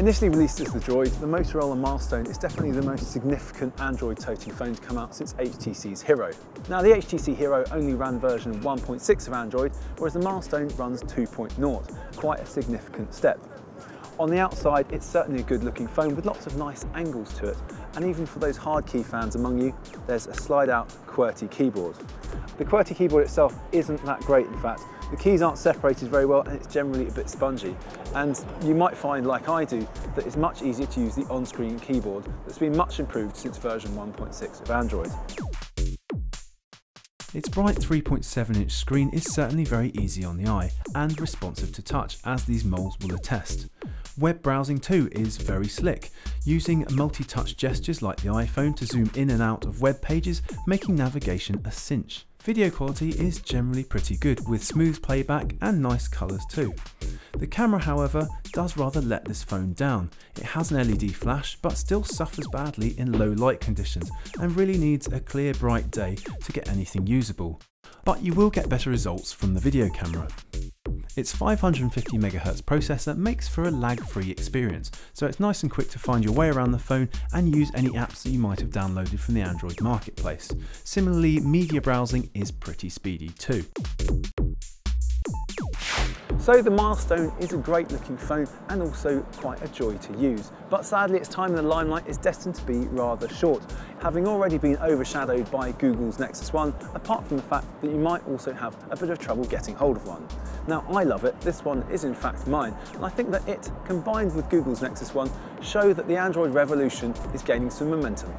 Initially released as the Droid, the Motorola Milestone is definitely the most significant Android totem phone to come out since HTC's Hero. Now, the HTC Hero only ran version 1.6 of Android, whereas the Milestone runs 2.0, quite a significant step. On the outside, it's certainly a good-looking phone with lots of nice angles to it, and even for those hard key fans among you, there's a slide-out QWERTY keyboard. The QWERTY keyboard itself isn't that great, in fact. The keys aren't separated very well and it's generally a bit spongy. And you might find, like I do, that it's much easier to use the on-screen keyboard that's been much improved since version 1.6 of Android. Its bright 3.7-inch screen is certainly very easy on the eye and responsive to touch, as these moles will attest. Web browsing too is very slick, using multi-touch gestures like the iPhone to zoom in and out of web pages, making navigation a cinch. Video quality is generally pretty good, with smooth playback and nice colours too. The camera, however, does rather let this phone down. It has an LED flash, but still suffers badly in low light conditions and really needs a clear, bright day to get anything usable. But you will get better results from the video camera. Its 550 MHz processor makes for a lag-free experience, so it's nice and quick to find your way around the phone and use any apps that you might have downloaded from the Android marketplace. Similarly, media browsing is pretty speedy too. So the Milestone is a great looking phone and also quite a joy to use, but sadly its time in the limelight is destined to be rather short, having already been overshadowed by Google's Nexus One, apart from the fact that you might also have a bit of trouble getting hold of one. Now, I love it, this one is in fact mine, and I think that it, combined with Google's Nexus One, show that the Android revolution is gaining some momentum.